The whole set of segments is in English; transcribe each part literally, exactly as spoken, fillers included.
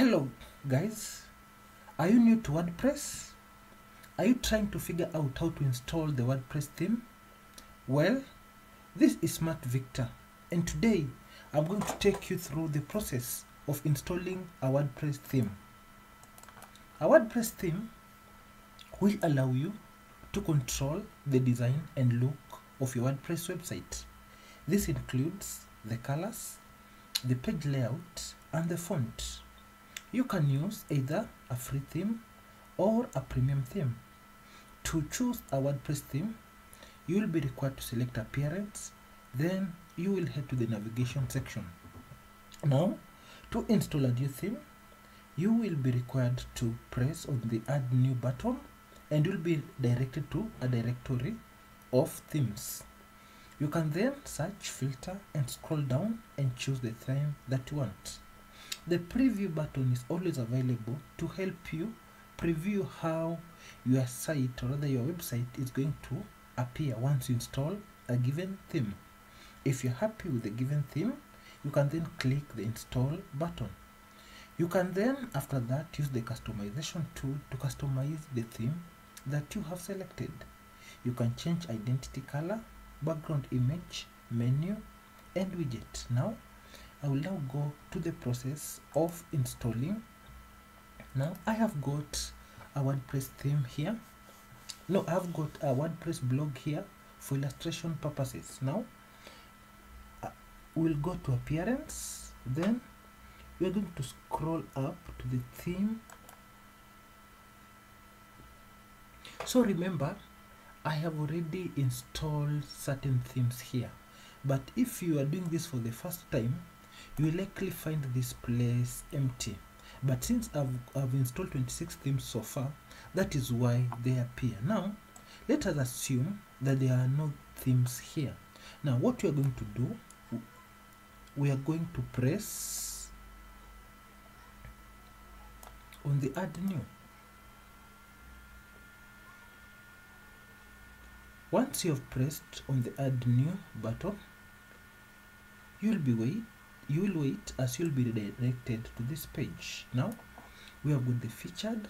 Hello guys, are you new to WordPress? Are you trying to figure out how to install the WordPress theme? Well, this is Matt Victor, and today I'm going to take you through the process of installing a WordPress theme. A WordPress theme will allow you to control the design and look of your WordPress website. This includes the colors, the page layout, and the font. You can use either a free theme or a premium theme. To choose a WordPress theme, you will be required to select appearance, then you will head to the navigation section. Now, to install a new theme, you will be required to press on the Add New button and you'll be directed to a directory of themes. You can then search, filter, and scroll down and choose the theme that you want. The preview button is always available to help you preview how your site or rather your website is going to appear once you install a given theme. If you're happy with the given theme, you can then click the install button. You can then after that use the customization tool to customize the theme that you have selected. You can change identity color, background image, menu, and widget. Now I will now go to the process of installing. Now I have got a WordPress theme here. No, I have got a WordPress blog here for illustration purposes. Now we'll go to appearance, then we're going to scroll up to the theme. So remember, I have already installed certain themes here, but if you are doing this for the first time, you will likely find this place empty. But since I've, I've installed twenty-six themes so far, that is why they appear. Now let us assume that there are no themes here. Now what we are going to do, we are going to press on the Add New. Once you have pressed on the Add New button, you'll be wait you will wait as you'll be redirected to this page. Now we have got the featured,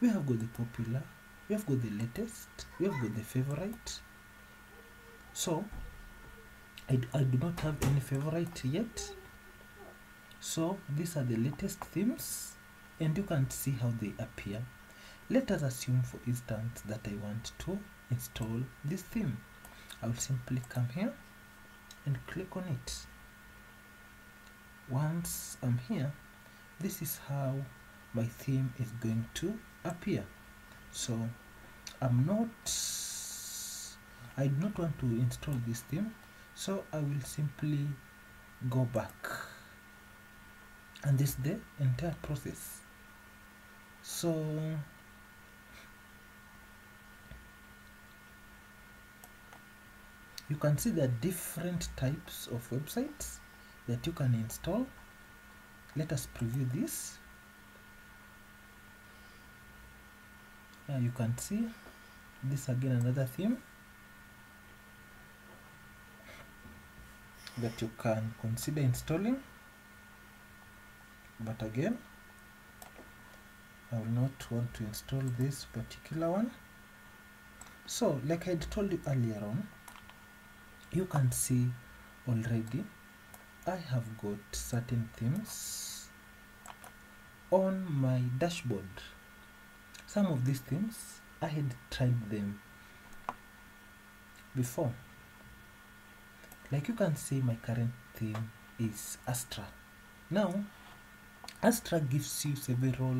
we have got the popular, we have got the latest, we have got the favorite. So I, I do not have any favorite yet, so these are the latest themes and you can see how they appear. Let us assume for instance that I want to install this theme. I will simply come here and click on it. Once I'm here, this is how my theme is going to appear. So I'm not I do not want to install this theme, so I will simply go back, and this is the entire process. So you can see the different types of websites that you can install. Let us preview this. Now you can see this again, another theme that you can consider installing, but again I will not want to install this particular one. So like I had told you earlier on, you can see already I have got certain themes on my dashboard. Some of these themes I had tried them before. Like you can see, my current theme is Astra. Now Astra gives you several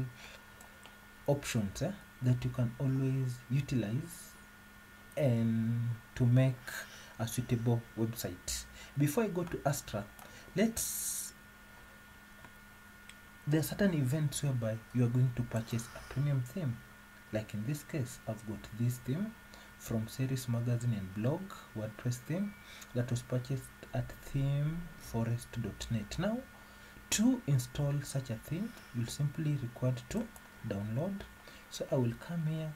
options eh, that you can always utilize and to make a suitable website. Before I go to Astra, let's there are certain events whereby you are going to purchase a premium theme. Like in this case, I've got this theme from Series Magazine and Blog WordPress theme that was purchased at theme forest dot net. Now to install such a theme, you'll simply require to download. So I will come here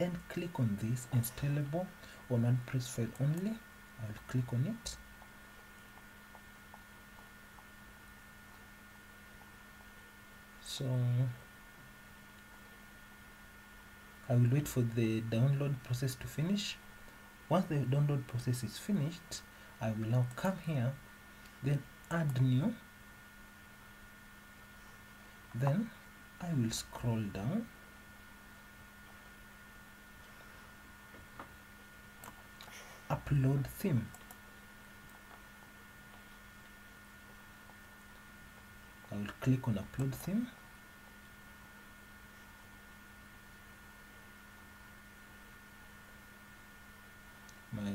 and click on this installable on WordPress file only. I'll click on it. So I will wait for the download process to finish. Once the download process is finished, I will now come here, then add new, then I will scroll down upload theme. I will click on upload theme. My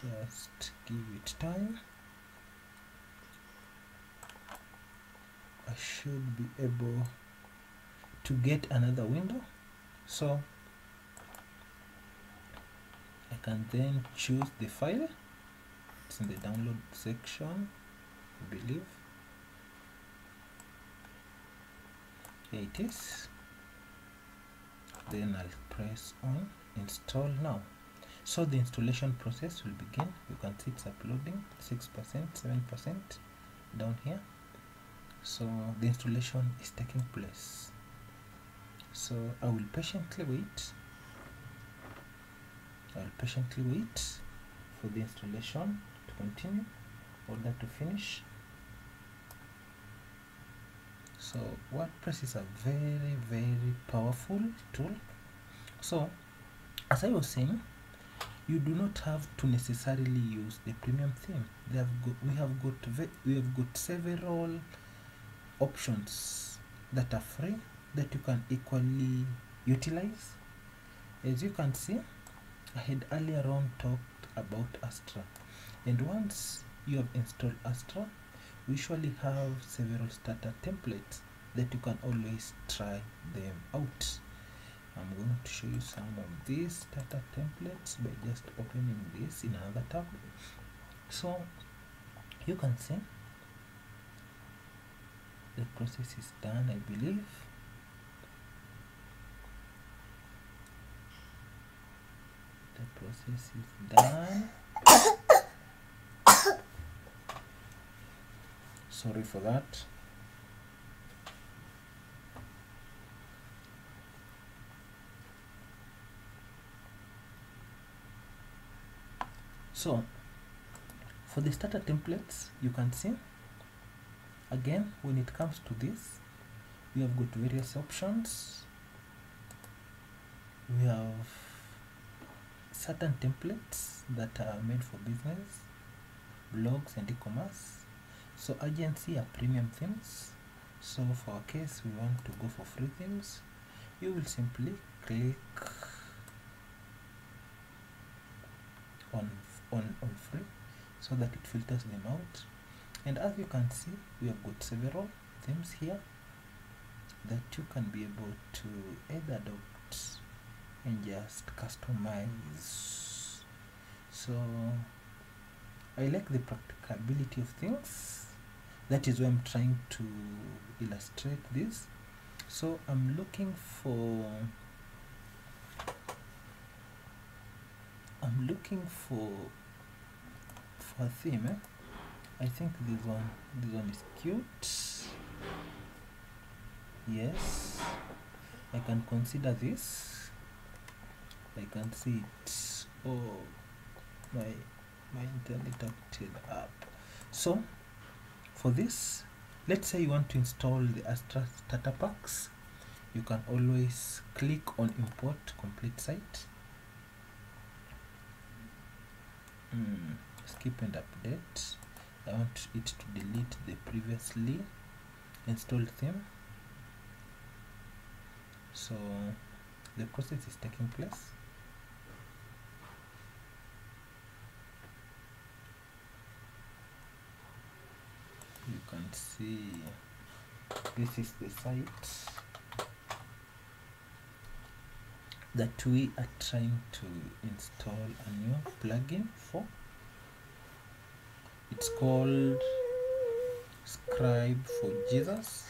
just give it time. I should be able to get another window, so I can then choose the file. It's in the download section, I believe. Here it is. Then I'll press on install now. So the installation process will begin. You can see it's uploading six percent, seven percent down here. So the installation is taking place. So I will patiently wait. I will patiently wait for the installation to continue or that to finish. So WordPress is a very, very powerful tool. So as I was saying, you do not have to necessarily use the premium theme. They have got, we have got we have got several options that are free that you can equally utilize. As you can see, I had earlier on talked about Astra, and once you have installed Astra, we usually have several starter templates that you can always try them out. I'm going to show you some of these starter templates by just opening this in another tab. So you can see the process is done, I believe. The process is done. Sorry for that. So for the starter templates, you can see again, when it comes to this, we have got various options. We have certain templates that are made for business, blogs and e-commerce. So agency are premium themes. So for our case, we want to go for free themes. You will simply click on On, on free so that it filters them out. And as you can see, we have got several themes here that you can be able to either adopt and just customize. So I like the practicability of things. That is why I'm trying to illustrate this. So I'm looking for I'm looking for for a theme. eh? I think this one this one is cute. Yes, I can consider this. I can see it. Oh, my my internet acted up. So for this, let's say you want to install the Astra starter packs, you can always click on import complete site. Mm, skip and update. I want it to delete the previously installed theme. So the process is taking place. You can see this is the site that we are trying to install a new plugin for. It's called Scribe for Jesus.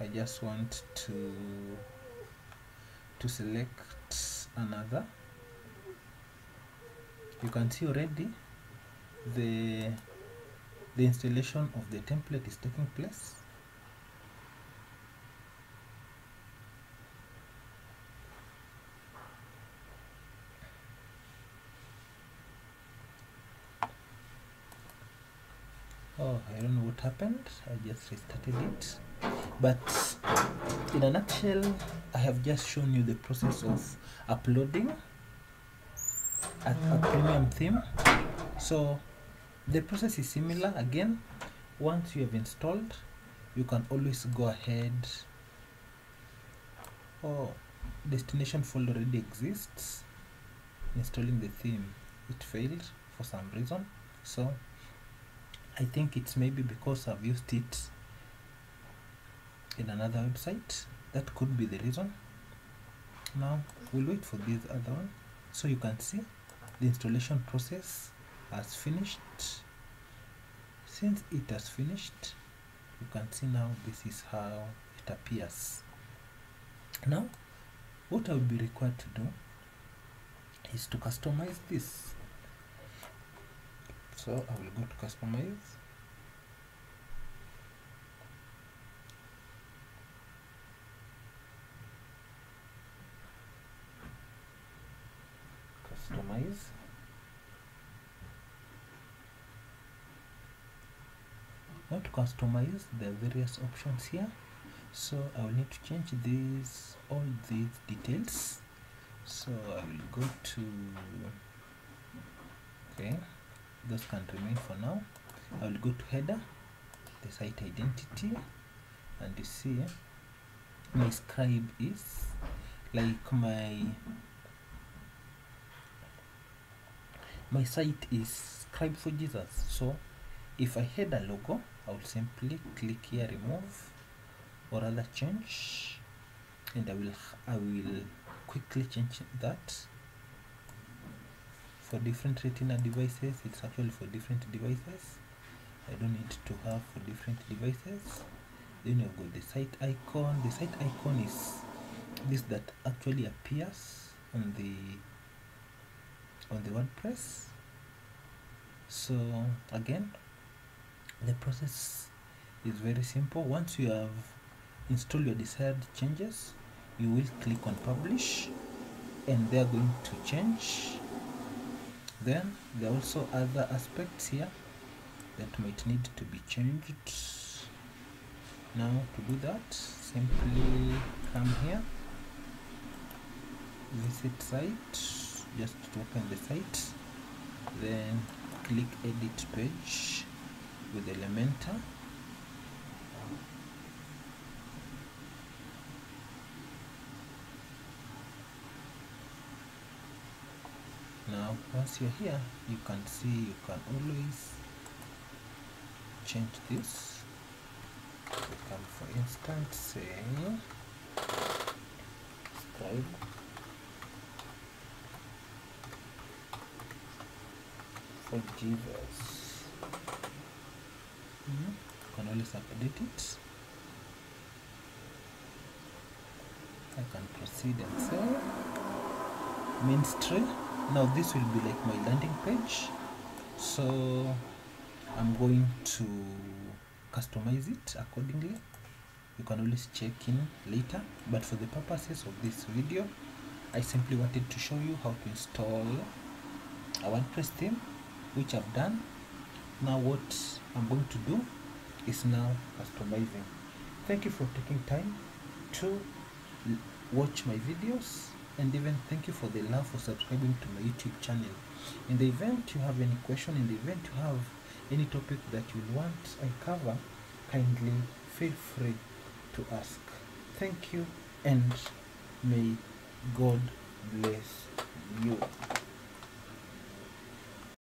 I just want to to select another. You can see already the the installation of the template is taking place. Oh, I don't know what happened. I just restarted it. But in a nutshell, I have just shown you the process of uploading a, a premium theme. So the process is similar. Again, once you have installed, you can always go ahead. Oh, destination folder already exists. Installing the theme, it failed for some reason. So I think it's maybe because I've used it in another website. That could be the reason. Now we'll wait for this other one. So you can see the installation process has finished. Since it has finished, you can see now this is how it appears. Now what I will be required to do is to customize this. So I will go to customize. Customize. Now to customize, there are various options here. So I will need to change these, all these details. So I will go to, okay. Those can remain for now. I will go to header, the site identity, and you see my scribe is like my my site is Scribe for Jesus. So if I had a logo, I will simply click here, remove or other change, and I will I will quickly change that. For different retina devices, it's actually for different devices. I don't need to have for different devices. Then you've got the site icon. The site icon is this that actually appears on the on the WordPress. So again, the process is very simple. Once you have installed your desired changes, you will click on publish, and they are going to change. Then there are also other aspects here that might need to be changed. Now to do that, simply come here, visit site, just to open the site, then click edit page with Elementor. Now once you're here, you can see you can always change this. Come for instance, say Scribe for Jesus. Mm-hmm. You can always update it. I can proceed and say Ministry. Now this will be like my landing page, so I'm going to customize it accordingly. You can always check in later, but for the purposes of this video, I simply wanted to show you how to install a WordPress theme, which I've done. Now what I'm going to do is now customizing. Thank you for taking time to watch my videos. And even thank you for the love for subscribing to my YouTube channel. In the event you have any question, in the event you have any topic that you want I cover, kindly feel free to ask. Thank you, and may God bless you.